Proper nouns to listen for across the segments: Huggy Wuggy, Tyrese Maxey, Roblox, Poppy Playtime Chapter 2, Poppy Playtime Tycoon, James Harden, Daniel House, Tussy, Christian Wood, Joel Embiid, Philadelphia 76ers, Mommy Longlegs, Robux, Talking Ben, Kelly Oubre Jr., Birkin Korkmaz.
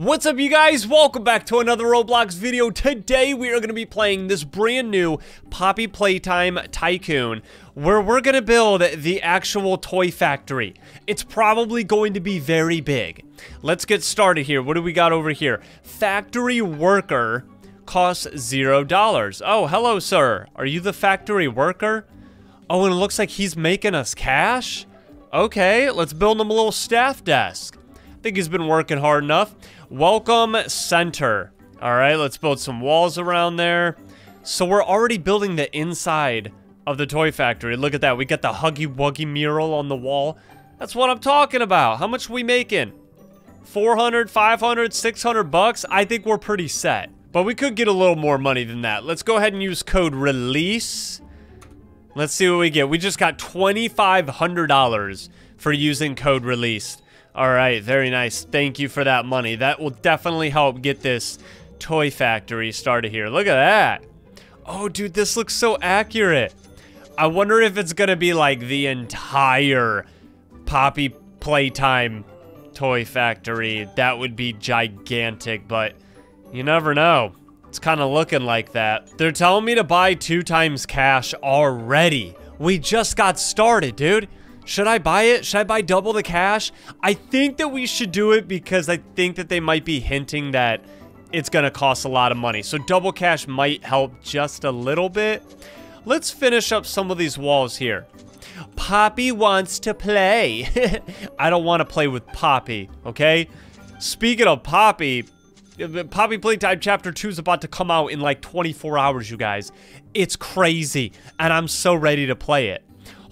What's up, you guys? Welcome back to another Roblox video. Today we are going to be playing this brand new Poppy Playtime Tycoon, where we're going to build the actual toy factory. It's probably going to be very big. Let's get started here. What do we got over here? Factory worker costs $0. Oh, hello, sir. Are you the factory worker? Oh, and it looks like he's making us cash. Okay, let's build him a little staff desk. I think he's been working hard enough. Welcome center. All right, let's build some walls around there. So we're already building the inside of the toy factory. Look at that. We got the Huggy Wuggy mural on the wall. That's what I'm talking about. How much are we making? 400, 500, 600 bucks. I think we're pretty set, but we could get a little more money than that. Let's go ahead and use code release. Let's see what we get. We just got $2,500 for using code release. All right, very nice. Thank you for that money. That will definitely help get this toy factory started here. Look at that. Oh, dude, this looks so accurate. I wonder if it's going to be like the entire Poppy Playtime toy factory. That would be gigantic, but you never know. It's kind of looking like that. They're telling me to buy 2x cash already. We just got started, dude. Should I buy it? Should I buy double the cash? I think that we should do it because I think that they might be hinting that it's going to cost a lot of money. So double cash might help just a little bit. Let's finish up some of these walls here. Poppy wants to play. I don't want to play with Poppy, okay? Speaking of Poppy, Poppy Playtime Chapter 2 is about to come out in like 24 hours, you guys. It's crazy, and I'm so ready to play it.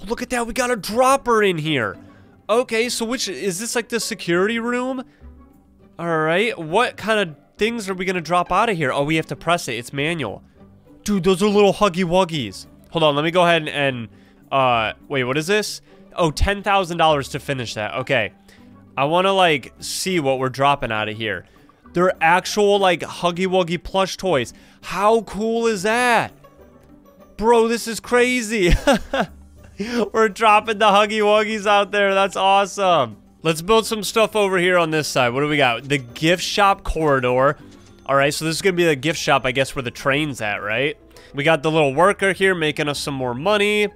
Look at that, we got a dropper in here. Okay, so which is this, like the security room? All right, what kind of things are we gonna drop out of here? Oh, we have to press it. It's manual. Dude, those are little Huggy Wuggies. Hold on, let me go ahead and wait, what is this? Oh, $10,000 to finish that. Okay, I want to like see what we're dropping out of here. They're actual like Huggy Wuggy plush toys. How cool is that, bro? This is crazy. We're dropping the Huggy Wuggies out there. That's awesome. Let's build some stuff over here on this side. What do we got? The gift shop corridor. All right, so this is going to be the gift shop, I guess, where the train's at, right? We got the little worker here making us some more money.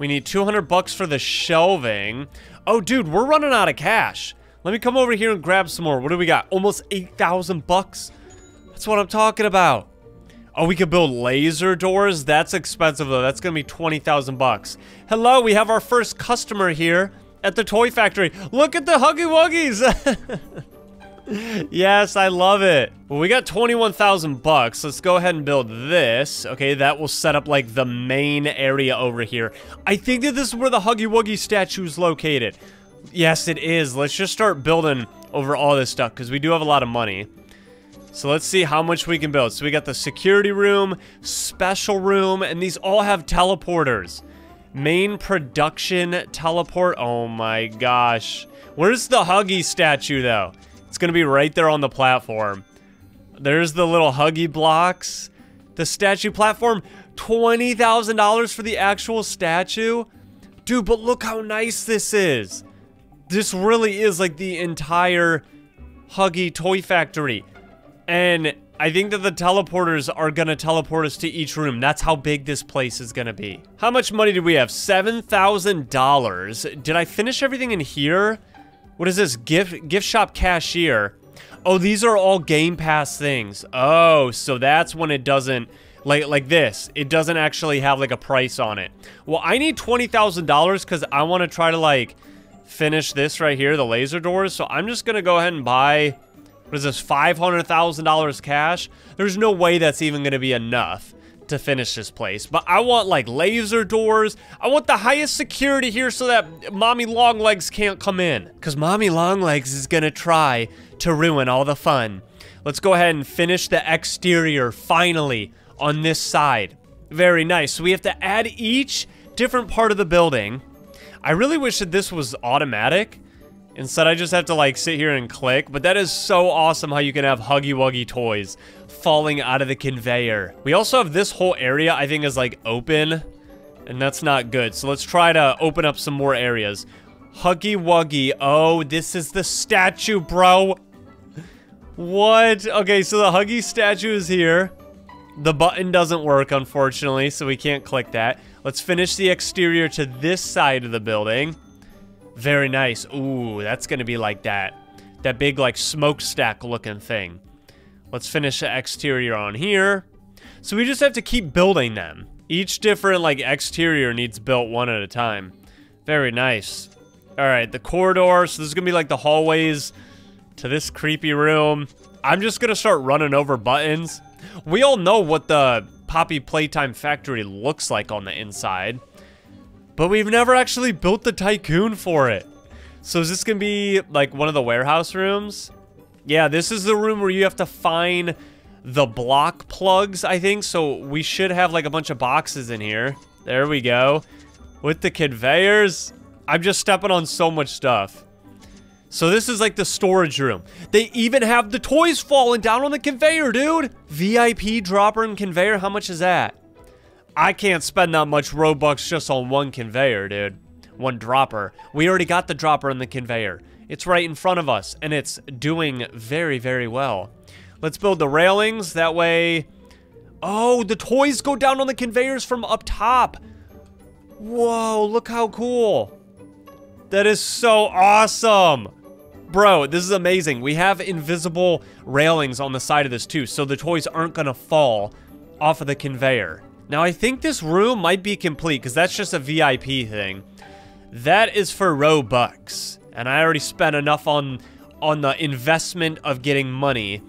We need 200 bucks for the shelving. Oh, dude, we're running out of cash. Let me come over here and grab some more. What do we got? Almost 8,000 bucks. That's what I'm talking about. Oh, we could build laser doors. That's expensive, though. That's going to be 20,000 bucks. Hello, we have our first customer here at the toy factory. Look at the Huggy Wuggies. Yes, I love it. Well, we got 21,000 bucks. Let's go ahead and build this. Okay, that will set up like the main area over here. I think that this is where the Huggy Wuggy statue is located. Yes, it is. Let's just start building over all this stuff because we do have a lot of money. So let's see how much we can build. So we got the security room, special room, and these all have teleporters. Main production teleport. Oh my gosh. Where's the Huggy statue though? It's gonna be right there on the platform. There's the little Huggy blocks. The statue platform, $20,000 for the actual statue. Dude, but look how nice this is. This really is like the entire Huggy toy factory. And I think that the teleporters are going to teleport us to each room. That's how big this place is going to be. How much money do we have? $7,000. Did I finish everything in here? What is this? Gift shop cashier. Oh, these are all Game Pass things. Oh, so that's when it doesn't... Like this. It doesn't actually have like a price on it. Well, I need $20,000 because I want to try to like finish this right here, the laser doors. So I'm just going to go ahead and buy... What is this, $500,000 cash? There's no way that's even going to be enough to finish this place. But I want, like, laser doors. I want the highest security here so that Mommy Longlegs can't come in. Because Mommy Longlegs is going to try to ruin all the fun. Let's go ahead and finish the exterior, finally, on this side. Very nice. So we have to add each different part of the building. I really wish that this was automatic. Instead, I just have to like sit here and click, but that is so awesome how you can have Huggy Wuggy toys falling out of the conveyor. We also have this whole area I think is like open, and that's not good. So let's try to open up some more areas. Huggy Wuggy. Oh, this is the statue, bro. What? Okay, so the Huggy statue is here. The button doesn't work, unfortunately, so we can't click that. Let's finish the exterior to this side of the building. Very nice. Ooh, that's gonna be like that. That big, like, smokestack looking thing. Let's finish the exterior on here. So we just have to keep building them. Each different, like, exterior needs built one at a time. Very nice. All right, the corridor. So this is gonna be like the hallways to this creepy room. I'm just gonna start running over buttons. We all know what the Poppy Playtime Factory looks like on the inside, but we've never actually built the tycoon for it. So is this gonna be like one of the warehouse rooms? Yeah, this is the room where you have to find the block plugs, I think. So we should have like a bunch of boxes in here. There we go. With the conveyors, I'm just stepping on so much stuff. So this is like the storage room. They even have the toys falling down on the conveyor, dude. VIP dropper and conveyor, how much is that? I can't spend that much Robux just on one conveyor, dude. One dropper. We already got the dropper and the conveyor. It's right in front of us, and it's doing very, very well. Let's build the railings. That way... Oh, the toys go down on the conveyors from up top. Whoa, look how cool. That is so awesome. Bro, this is amazing. We have invisible railings on the side of this too, so the toys aren't gonna fall off of the conveyor. Now, I think this room might be complete because that's just a VIP thing. That is for Robux. And I already spent enough on the investment of getting money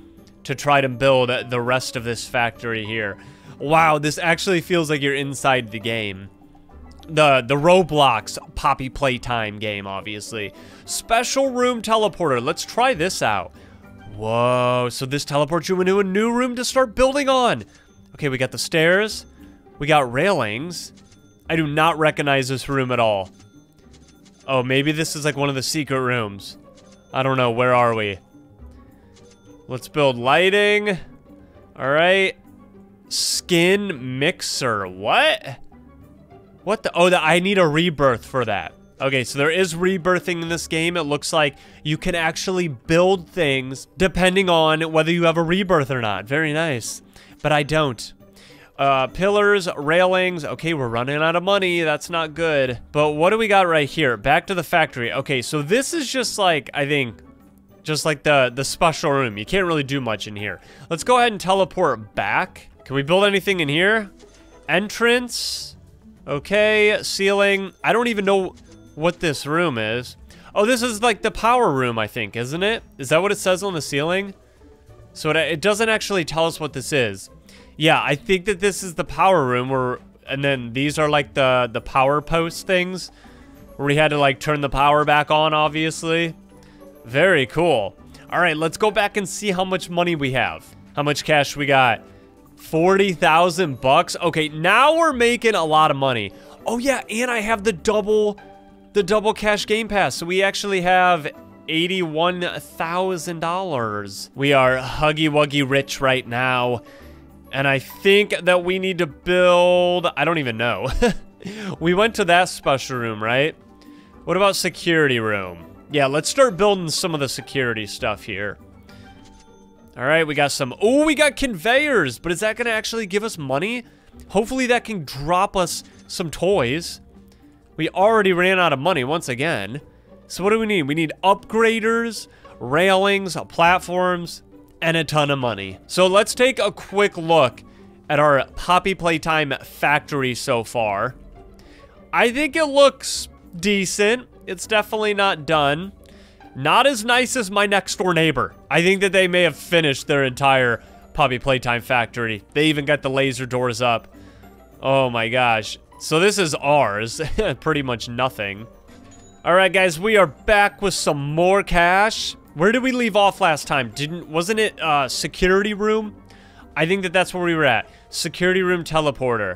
to try to build the rest of this factory here. Wow, this actually feels like you're inside the game. The Roblox Poppy Playtime game, obviously. Special room teleporter. Let's try this out. Whoa, so this teleports you into a new room to start building on. Okay, we got the stairs. We got railings. I do not recognize this room at all. Oh, maybe this is like one of the secret rooms. I don't know. Where are we? Let's build lighting. All right. Skin mixer. What? What the? Oh, I need a rebirth for that. Okay, so there is rebirthing in this game. It looks like you can actually build things depending on whether you have a rebirth or not. Very nice. But I don't. Pillars, railings. Okay, we're running out of money. That's not good. But what do we got right here? Back to the factory. Okay, so this is just like, I think, just like the special room. You can't really do much in here. Let's go ahead and teleport back. Can we build anything in here? Entrance... Okay, ceiling. I don't even know what this room is. Oh, this is like the power room, I think, isn't it? Is that what it says on the ceiling? So it doesn't actually tell us what this is. Yeah, I think that this is the power room where, and then these are like the power post things where we had to like turn the power back on, obviously. Very cool. All right, let's go back and see how much money we have. How much cash we got. 40,000 bucks. Okay, now we're making a lot of money. Oh yeah, and I have the double cash game pass. So we actually have $81,000. We are Huggy Wuggy rich right now. And I think that we need to build, I don't even know. We went to that special room, right? What about security room? Yeah, let's start building some of the security stuff here. All right, we got some... Oh, we got conveyors, but is that going to actually give us money? Hopefully that can drop us some toys. We already ran out of money once again. So what do we need? We need upgraders, railings, platforms, and a ton of money. So let's take a quick look at our Poppy Playtime factory so far. I think it looks decent. It's definitely not done. Not as nice as my next door neighbor. I think that they may have finished their entire Poppy Playtime factory. They even got the laser doors up. Oh my gosh. So this is ours. Pretty much nothing. All right, guys, we are back with some more cash. Where did we leave off last time? Wasn't it security room? I think that that's where we were at. Security room teleporter.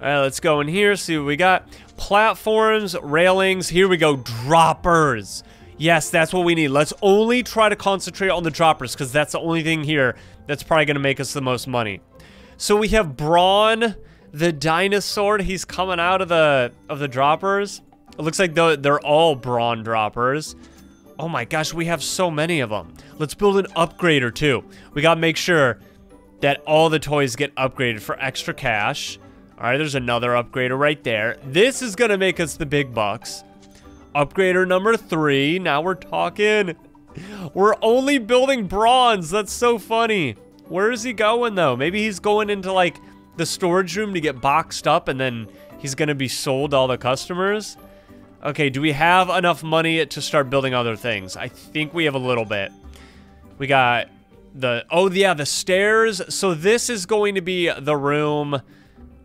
All right, let's go in here, see what we got. Platforms, railings. Here we go, droppers. Yes, that's what we need. Let's only try to concentrate on the droppers because that's the only thing here that's probably going to make us the most money. So we have Brawn, the dinosaur. He's coming out of the droppers. It looks like they're all Brawn droppers. Oh my gosh, we have so many of them. Let's build an upgrader too. We gotta make sure that all the toys get upgraded for extra cash. All right, there's another upgrader right there. This is gonna make us the big bucks. Upgrader number 3. Now we're talking. We're only building bronze. That's so funny. Where is he going though? Maybe he's going into like the storage room to get boxed up and then he's gonna be sold to all the customers. Okay, do we have enough money to start building other things? I think we have a little bit. We got the, oh yeah, the stairs. So this is going to be the room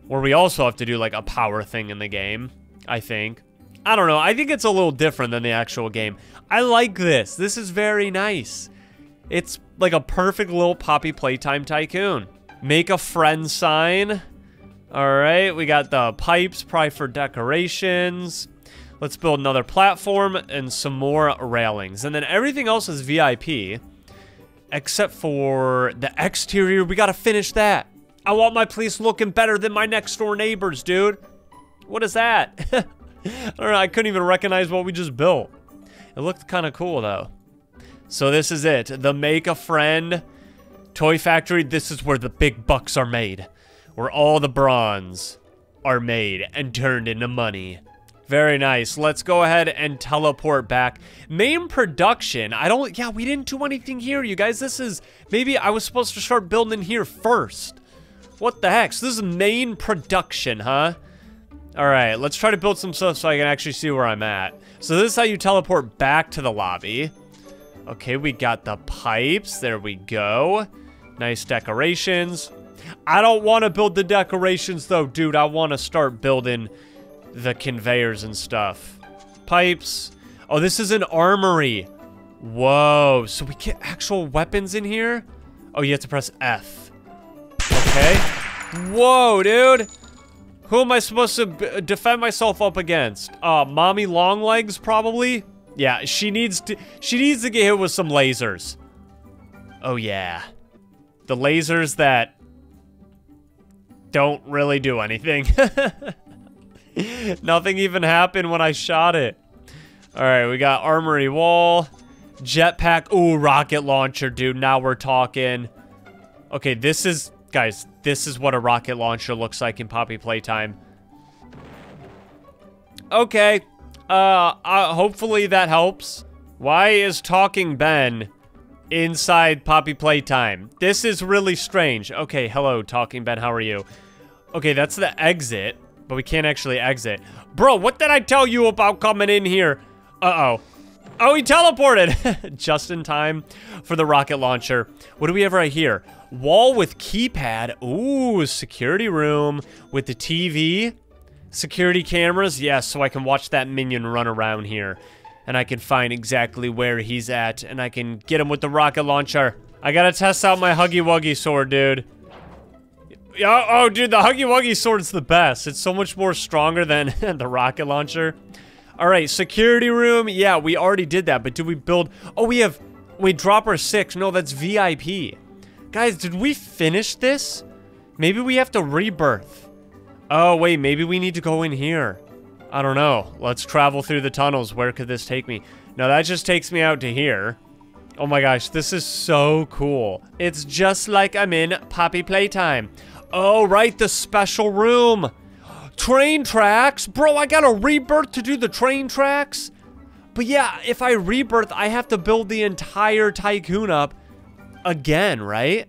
where we also have to do like a power thing in the game, I think. I don't know, I think it's a little different than the actual game. I like this, this is very nice. It's like a perfect little Poppy Playtime Tycoon. Make a friend sign. All right, we got the pipes, probably for decorations. Let's build another platform and some more railings. And then everything else is VIP, except for the exterior. We gotta finish that. I want my place looking better than my next door neighbors, dude. What is that? I don't know, I couldn't even recognize what we just built. It looked kind of cool though. So this is it, the Make a Friend Toy Factory. This is where the big bucks are made, where all the bronze are made and turned into money. Very nice. Let's go ahead and teleport back. Main production. Yeah, we didn't do anything here, you guys. This is, maybe I was supposed to start building here first. What the heck? So this is main production, huh? All right, let's try to build some stuff so I can actually see where I'm at. So this is how you teleport back to the lobby. Okay, we got the pipes. There we go. Nice decorations. I don't want to build the decorations though, dude. I want to start building the conveyors and stuff. Pipes. Oh, this is an armory. Whoa. So we get actual weapons in here? Oh, you have to press F. Okay. Whoa, dude. Who am I supposed to defend myself up against? Mommy Longlegs, probably? Yeah, she needs to get hit with some lasers. Oh, yeah. The lasers that don't really do anything. Nothing even happened when I shot it. All right, we got armory wall, jetpack. Ooh, rocket launcher, dude. Now we're talking. Okay, this is, guys, this is what a rocket launcher looks like in Poppy Playtime. Okay, hopefully that helps. Why is Talking Ben inside Poppy Playtime? This is really strange. Okay, hello, Talking Ben, how are you? Okay, that's the exit. But we can't actually exit. Bro, what did I tell you about coming in here? Uh-oh. Oh, he teleported. Just in time for the rocket launcher. What do we have right here? Wall with keypad. Ooh, security room with the TV. Security cameras. Yes, yeah, so I can watch that minion run around here. And I can find exactly where he's at. And I can get him with the rocket launcher. I gotta test out my Huggy Wuggy sword, dude. Oh, dude, the Huggy Wuggy sword's the best. It's so much more stronger than the rocket launcher. All right, security room. Yeah, we already did that, but did we build... Oh, we have... Wait, dropper 6. No, that's VIP. Guys, did we finish this? Maybe we have to rebirth. Oh, wait, maybe we need to go in here. I don't know. Let's travel through the tunnels. Where could this take me? No, that just takes me out to here. Oh my gosh, this is so cool. It's just like I'm in Poppy Playtime. Oh, right, the special room. Train tracks. Bro, I got to rebirth to do the train tracks. But yeah, if I rebirth, I have to build the entire tycoon up again, right?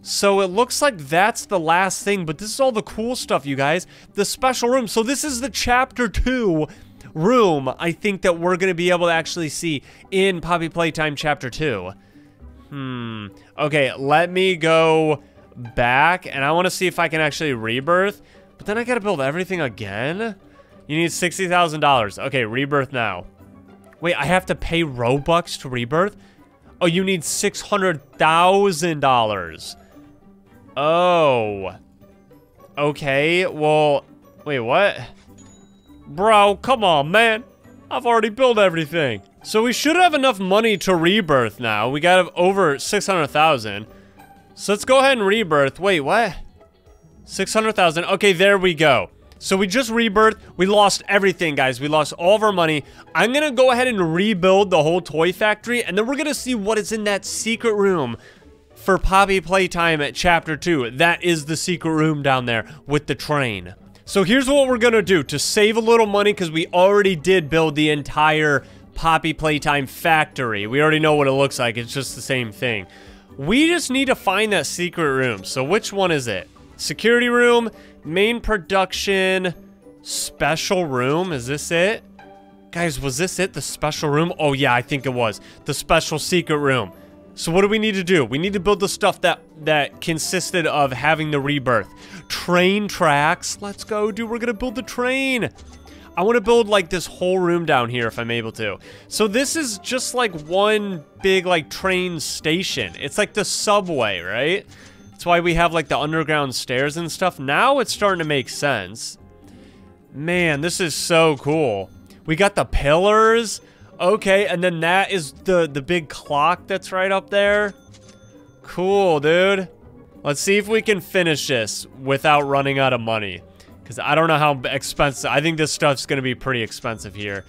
So it looks like that's the last thing, but this is all the cool stuff, you guys. The special room. So this is the Chapter 2 room, I think, that we're going to be able to actually see in Poppy Playtime Chapter 2. Okay, let me go... back, and I want to see if I can actually rebirth, but then I gotta build everything again. You need $60,000. Okay, rebirth now. Wait, I have to pay Robux to rebirth? Oh, you need $600,000. Oh, okay. Well, wait, what? Bro, come on, man. I've already built everything. So we should have enough money to rebirth now. We got over $600,000. So let's go ahead and rebirth. Wait, what? $600,000. Okay, there we go. So we just rebirthed. We lost everything, guys. We lost all of our money. I'm going to go ahead and rebuild the whole toy factory, and then we're going to see what is in that secret room for Poppy Playtime at Chapter 2. That is the secret room down there with the train. So here's what we're going to do to save a little money, because we already did build the entire Poppy Playtime factory. We already know what it looks like. It's just the same thing. We just need to find that secret room. So which one is it? Security room, main production, special room. Is this it? Guys, was this it? The special room? Oh, yeah, I think it was. The special secret room. So what do we need to do? We need to build the stuff that consisted of having the rebirth. Train tracks. Let's go, dude. We're going to build the train. I want to build, like, this whole room down here if I'm able to. So this is just, like, one big, like, train station. It's like the subway, right? That's why we have, like, the underground stairs and stuff. Now it's starting to make sense. Man, this is so cool. We got the pillars. Okay, and then that is the big clock that's right up there. Cool, dude. Let's see if we can finish this without running out of money. Because I don't know how expensive. I think this stuff's going to be pretty expensive here.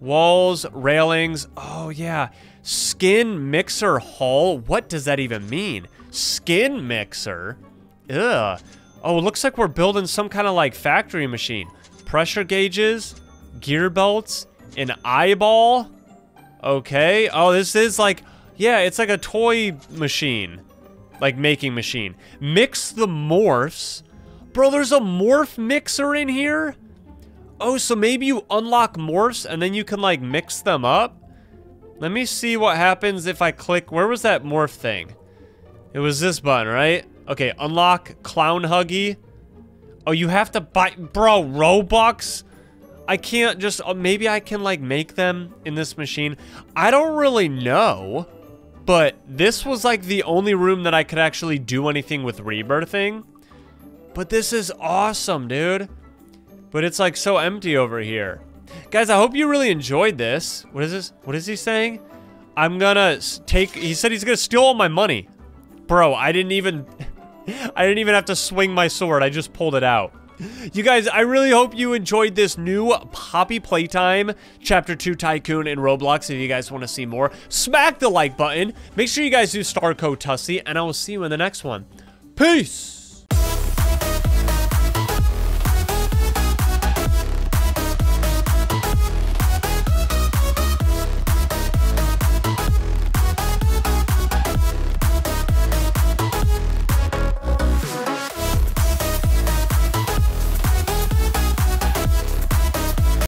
Walls, railings. Oh, yeah. Skin mixer hull. What does that even mean? Skin mixer? Ugh. Oh, it looks like we're building some kind of, like, factory machine. Pressure gauges, gear belts, an eyeball. Okay. Oh, this is like, yeah, it's like a toy machine. Like, making machine. Mix the morphs. Bro, there's a morph mixer in here? Oh, so maybe you unlock morphs and then you can, like, mix them up? Let me see what happens if I click. Where was that morph thing? It was this button, right? Okay, unlock Clown Huggy. Oh, you have to buy... Bro, Robux? I can't just... maybe I can, like, make them in this machine. I don't really know. But this was, like, the only room that I could actually do anything with rebirthing. But this is awesome, dude. But it's, like, so empty over here. Guys, I hope you really enjoyed this. What is this? What is he saying? I'm gonna take... He said he's gonna steal all my money. Bro, I didn't even... I didn't even have to swing my sword. I just pulled it out. You guys, I really hope you enjoyed this new Poppy Playtime Chapter 2 Tycoon in Roblox. If you guys want to see more, smack the like button. Make sure you guys do star code Tussy, and I will see you in the next one. Peace!